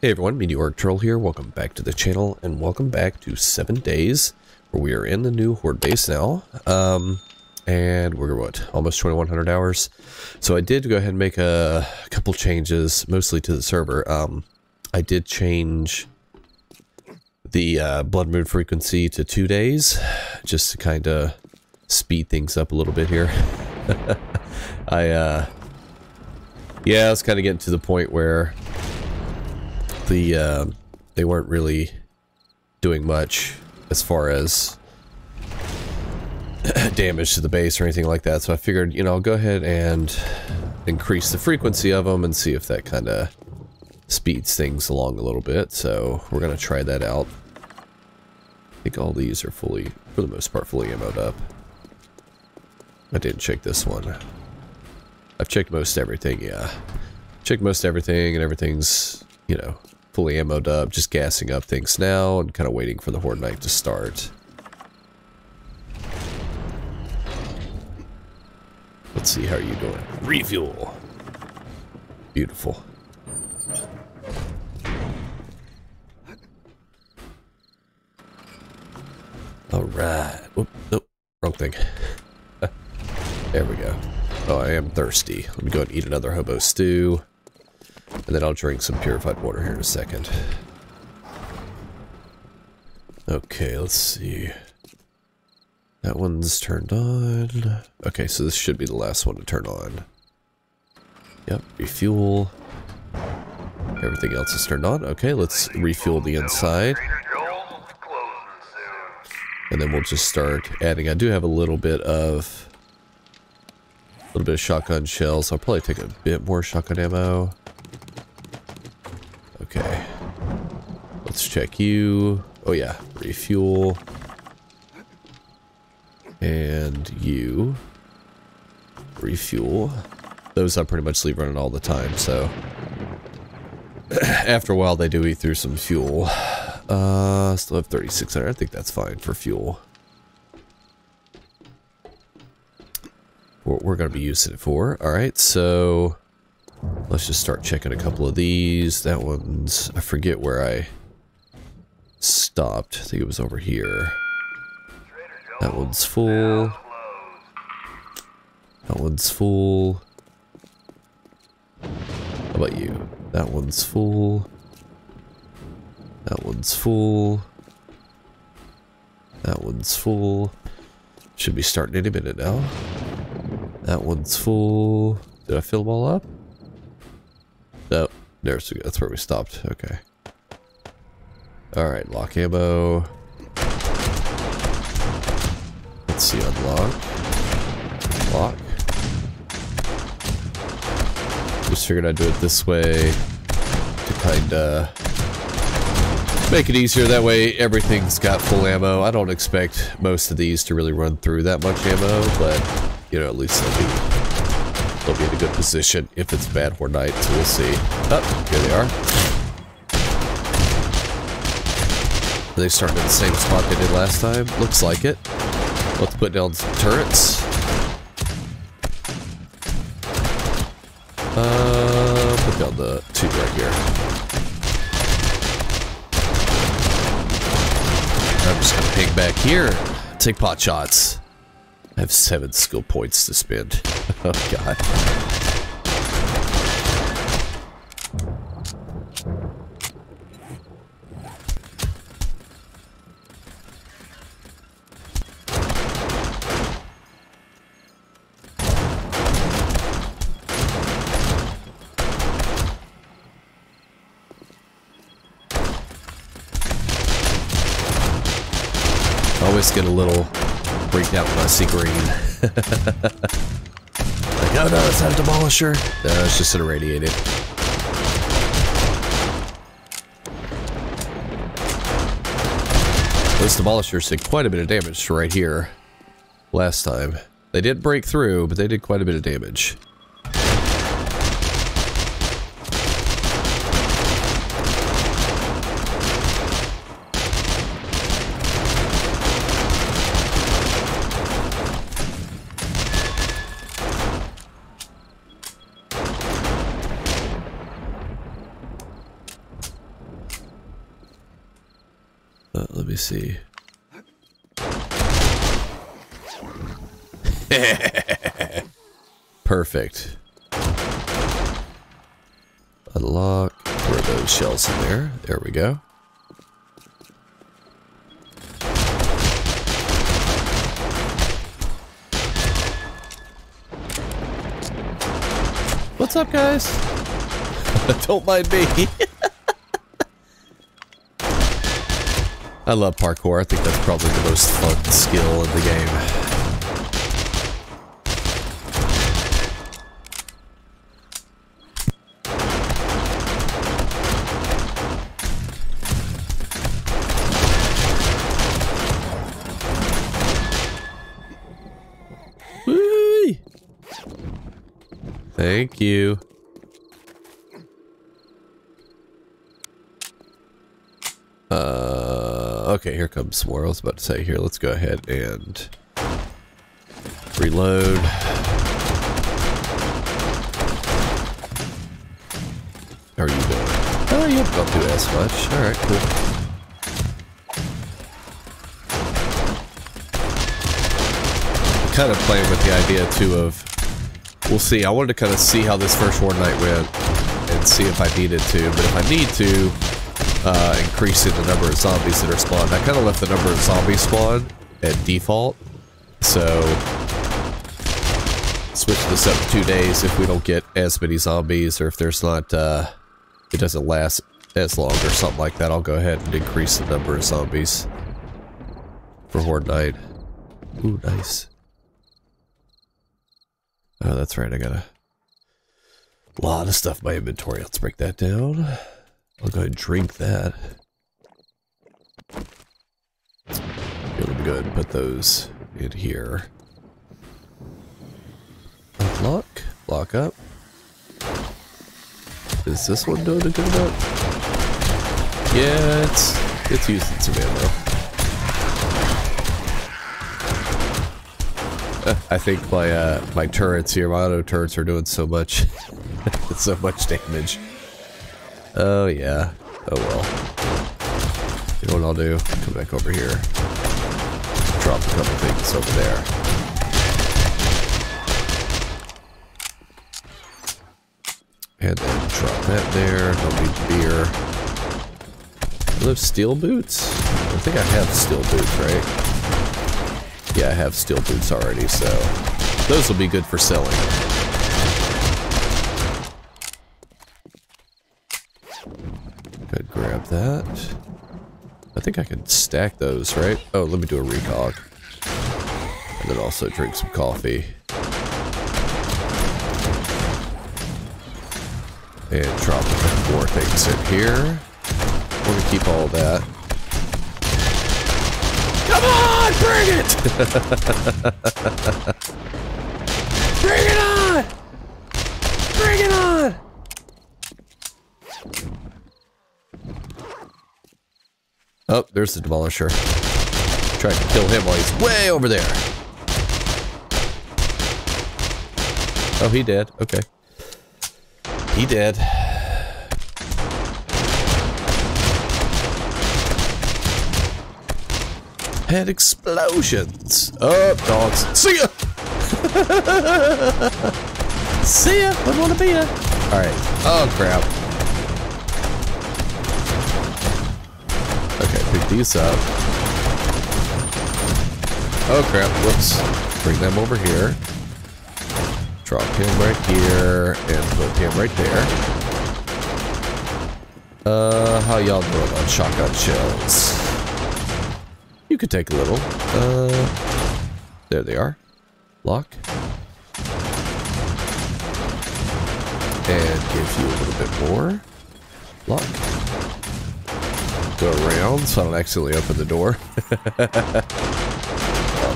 Hey everyone, Meteoric Troll here, welcome back to the channel, and welcome back to 7 Days, where we are in the new Horde base now, and we're, what, almost 2100 hours, so I did go ahead and make a couple changes, mostly to the server. I did change the blood moon frequency to 2 days, just to kind of speed things up a little bit here. I was kind of getting to the point where they weren't really doing much as far as damage to the base or anything like that, so I figured, you know, I'll go ahead and increase the frequency of them and see if that kind of speeds things along a little bit. So we're gonna try that out. I think all these are fully, for the most part, fully ammoed up. I didn't check this one. I've checked most everything. Yeah, checked most everything, and everything's, you know, fully ammoed up, just gassing up things now and kind of waiting for the Horde Knight to start. Let's see, how are you doing? Refuel! Beautiful. Alright. Whoop, nope, wrong thing. There we go. Oh, I am thirsty. Let me go and eat another hobo stew, and then I'll drink some purified water here in a second. Okay, let's see. That one's turned on. Okay, so this should be the last one to turn on. Yep, refuel. Everything else is turned on. Okay, let's refuel the inside, and then we'll just start adding. I do have a little bit of shotgun shells. I'll probably take a bit more shotgun ammo. Okay, let's check you. Oh yeah, refuel. And you. Refuel. Those I pretty much leave running all the time, so after a while they do eat through some fuel. Still have 3600. I think that's fine for fuel. What we're going to be using it for. Alright, so let's just start checking a couple of these. That one's, I forget where I stopped. I think it was over here. That one's full. That one's full. How about you? That one's full. That one's full. That one's full. Should be starting any minute now. That one's full. Did I fill them all up? Oh, there's, that's where we stopped. Okay. Alright, lock ammo. Let's see, unlock. Lock. Just figured I'd do it this way to kinda make it easier. That way everything's got full ammo. I don't expect most of these to really run through that much ammo, but you know, at least they'll be in a good position if it's bad Horde Knight, so we'll see. Oh, here they are. Are they starting at the same spot they did last time? Looks like it. Let's put down some turrets. Put down the tube right here. I'm just gonna ping back here. Take pot shots. I have 7 skill points to spend. Oh god. I always get a little freaked out when I see green. No, no, it's not a demolisher. No, it's just an irradiated. Those demolishers did quite a bit of damage to right here last time. They didn't break through, but they did quite a bit of damage. me see. Perfect. Unlock. Throw those shells in there. There we go. What's up, guys? Don't mind me. I love parkour. I think that's probably the most fun skill in the game. Thank you. Okay, here comes more. I was about to say, here, let's go ahead and reload. How are you doing? Oh, you don't do as much. Alright, cool. I'm kind of playing with the idea, too, of we'll see. I wanted to kind of see how this first war night went and see if I needed to, but if I need to, increasing the number of zombies that are spawned. I kind of left the number of zombies spawned at default, so switch this up to 2 days if we don't get as many zombies, or if there's not, it doesn't last as long or something like that. I'll go ahead and increase the number of zombies for Horde Night. Ooh, nice. Oh, that's right, I got a lot of stuff in my inventory. Let's break that down. I'll go ahead and drink that. Let me go ahead and put those in here. Lock. Lock up. Is this one doing a good amount? Yeah, it's using some ammo. I think my turrets here, my auto turrets, are doing so much, so much damage. Oh yeah. Oh well. You know what I'll do? Come back over here. Drop a couple things over there. And then drop that there. Don't need beer. Do I have steel boots? I think I have steel boots, right? Yeah, I have steel boots already, so those will be good for selling. Could grab that. I think I can stack those, right? Oh, let me do a recog. And then also drink some coffee. And drop a couple more things in here. We're gonna keep all that. Come on, bring it! Bring it on! Bring it on! Oh, there's the demolisher. Trying to kill him while he's way over there. Oh, he dead. Okay. He dead. Head explosions. Up, dogs. See ya! See ya! I wanna be ya! Alright. Oh, crap. Okay, pick these up. Oh, crap. Whoops. Bring them over here. Drop him right here. And put him right there. How y'all doing on shotgun shells? You could take a little. There they are. Lock. And give you a little bit more. Lock. Go around so I don't accidentally open the door.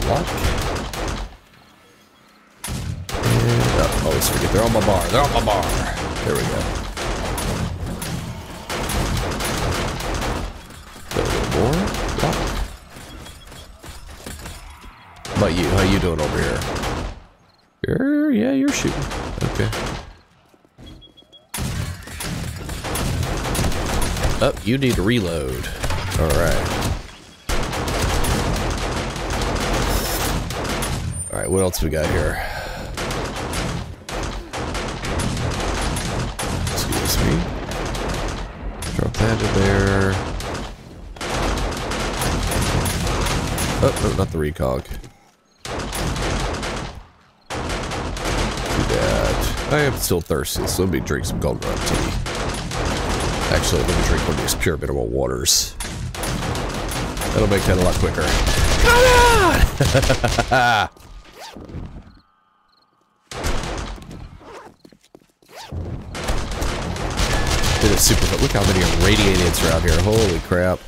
Lock. And up. Oh, let's forget. They're on my bar. They're on my bar. There we go. Go a little more. About you, how you doing over here? Yeah, you're shooting. Okay. Oh, you need to reload. All right. Alright, what else we got here? Excuse me. Drop that into there. Oh, no, not the recog. I am still thirsty, so let me drink some Golden Run tea. Actually, let me drink one of these pure mineral waters. That'll make that a lot quicker. Come on! It is super fun. Look how many irradiates are out here. Holy crap.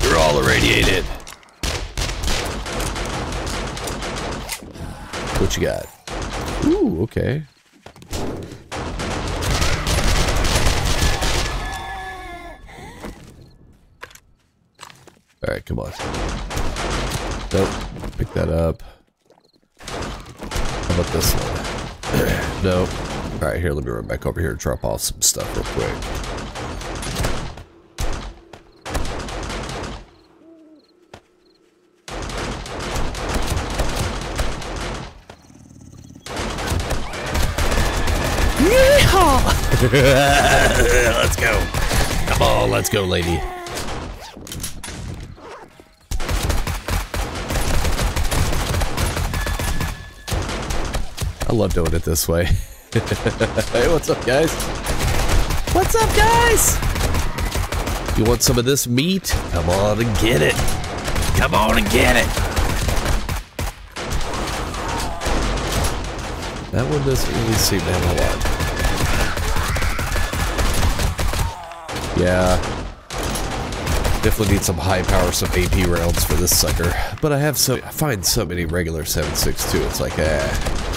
They're all irradiated. What you got? Ooh, okay. Alright, come on. Nope. Pick that up. How about this one? Nope. Alright, here, let me run back over here and drop off some stuff real quick. Let's go. Come on, let's go, lady. I love doing it this way. Hey, what's up, guys? What's up, guys? You want some of this meat? Come on and get it. Come on and get it. That one doesn't really seem to have a lot. Yeah, definitely need some high power, some AP rounds for this sucker. But I have so I find so many regular 7.62. It's like a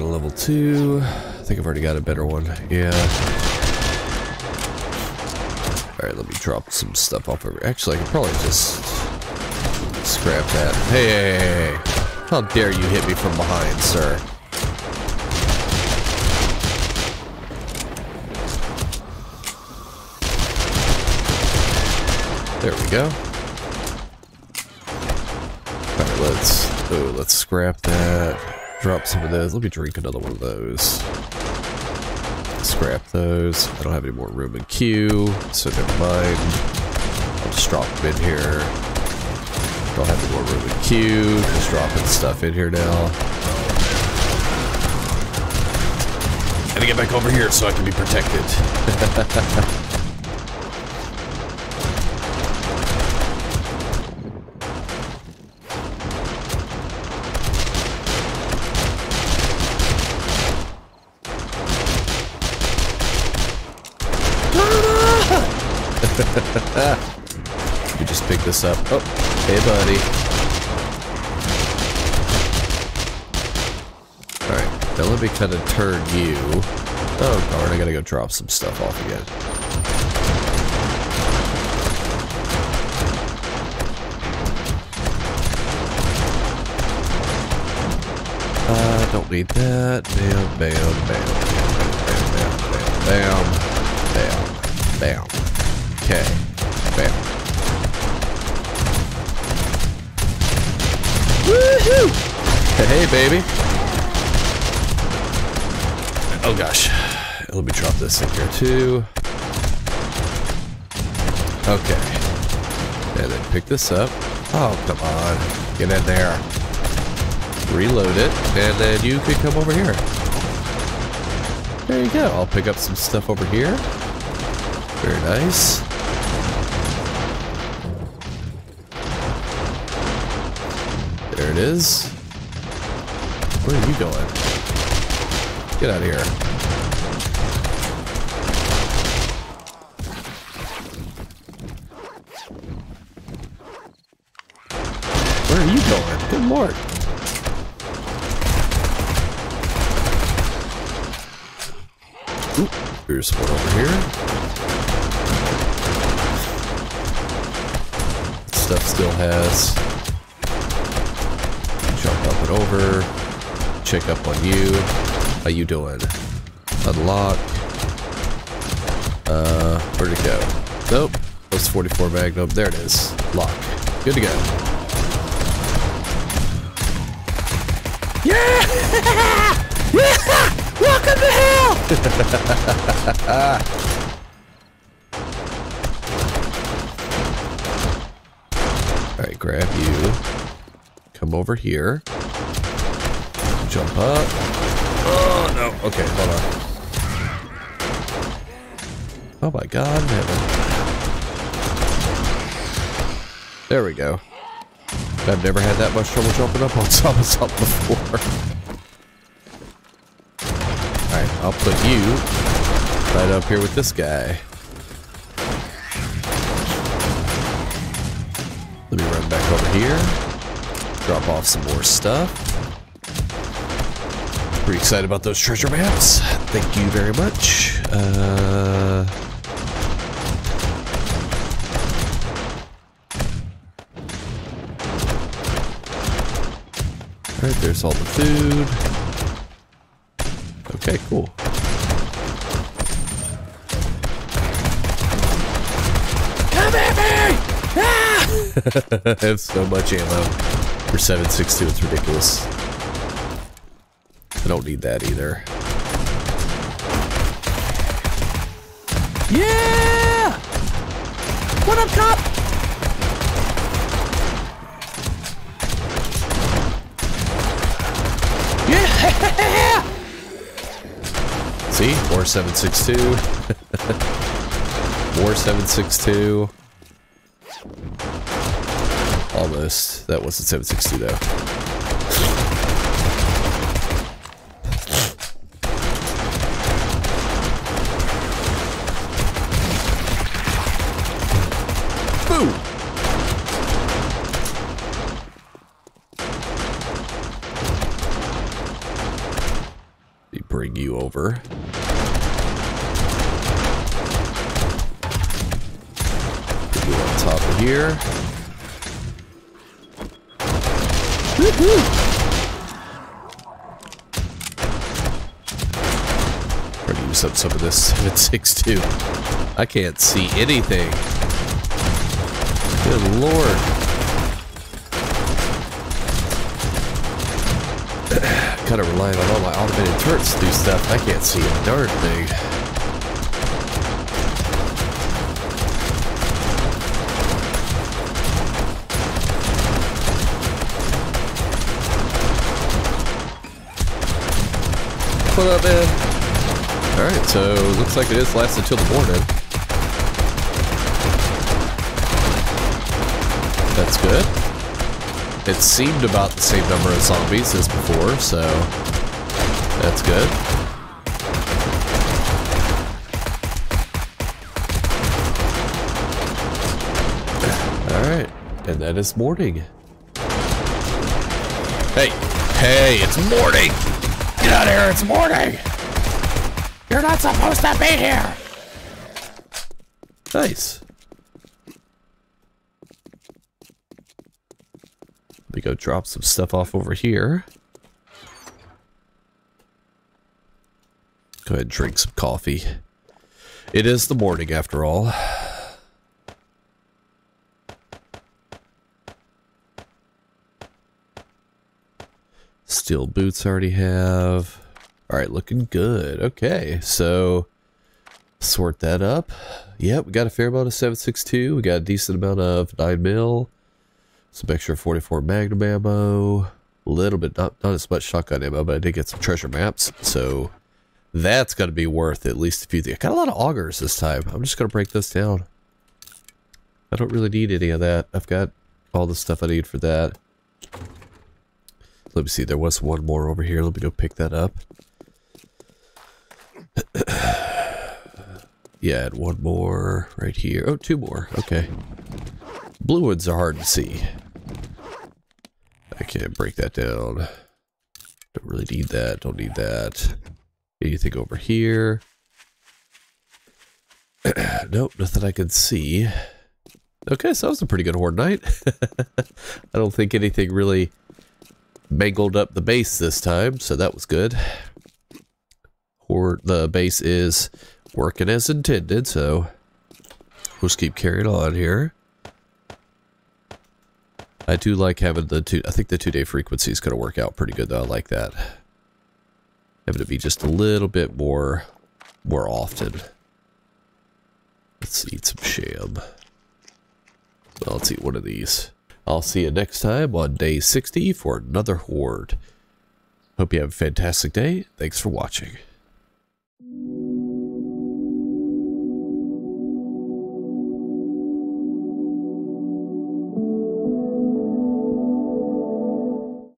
level 2. I think I've already got a better one. Yeah. Alright, let me drop some stuff off over. Actually, I could probably just scrap that. Hey, hey, hey, hey. How dare you hit me from behind, sir? There we go. Alright, let's scrap that. Drop some of those. Let me drink another one of those. Scrap those. I don't have any more room in queue, so never mind. I'll just drop them in here. Don't have any more room in queue. Just dropping stuff in here now. I gotta get back over here so I can be protected. You just pick this up. Oh, hey, buddy. Alright, now let me kind of turn you. Oh darn, I gotta go drop some stuff off again. Don't need that. Bam, bam, bam, bam, bam, bam, bam, bam, bam, bam. Okay, bam. Woohoo! Hey, baby. Oh gosh. Let me drop this in here too. Okay. And then pick this up. Oh, come on. Get in there. Reload it, and then you can come over here. There you go. I'll pick up some stuff over here. Very nice. There it is. Where are you going? Get out of here. Where are you going? Good lord. Oop, here's one over here. Stuff still has. Jump up and over. Check up on you. How you doing? Unlock. Where'd it go? Nope. That's 44 Magnum. There it is. Lock. Good to go. Yeah! Yeah! Welcome to hell! Alright, grab you. Come over here. Jump up. Oh, no. Okay, hold on. Oh my god, never. There we go. I've never had that much trouble jumping up on top of something before. I'll put you right up here with this guy. Let me run back over here. Drop off some more stuff. Pretty excited about those treasure maps. Thank you very much. Alright, there's all the food. Okay, cool. Come at me! Ah! I have so much ammo for 7.62, it's ridiculous. I don't need that either. Yeah! What up, cop? Yeah! See? More 7.62. More 7.62. Almost. That wasn't 7.62 though. Boom! They bring you over. Top of here. Woohoo! Gonna use up some of this 7.62. I can't see anything. Good lord. Kind of relying on all my automated turrets to do stuff. I can't see a darn thing. What up, man? Alright, so looks like it is last until the morning. That's good. It seemed about the same number of zombies as before, so that's good. Alright, and that is morning. Hey! Hey, it's morning! Get out of here, it's morning! You're not supposed to be here! Nice. Let me go drop some stuff off over here. Go ahead and drink some coffee. It is the morning after all. Steel boots I already have. Alright, looking good. Okay, so sort that up. Yep, we got a fair amount of 7.62. We got a decent amount of 9 mil. Some extra 44 Magnum ammo. A little bit, not as much shotgun ammo, but I did get some treasure maps. So that's going to be worth at least a few things. I got a lot of augers this time. I'm just going to break this down. I don't really need any of that. I've got all the stuff I need for that. Let me see. There was one more over here. Let me go pick that up. Yeah, and one more right here. Oh, two more. Okay. Blue ones are hard to see. I can't break that down. Don't really need that. Don't need that. Anything over here? Nope, nothing I can see. Okay, so that was a pretty good horde night. I don't think anything really mangled up the base this time, so that was good. Horde, the base is working as intended, so we'll just keep carrying on here. I do like having the two. I think the two-day frequency is going to work out pretty good, though. I like that. Having to be just a little bit more often. Let's eat some sham. Well, let's eat one of these. I'll see you next time on day 60 for another horde. Hope you have a fantastic day. Thanks for watching.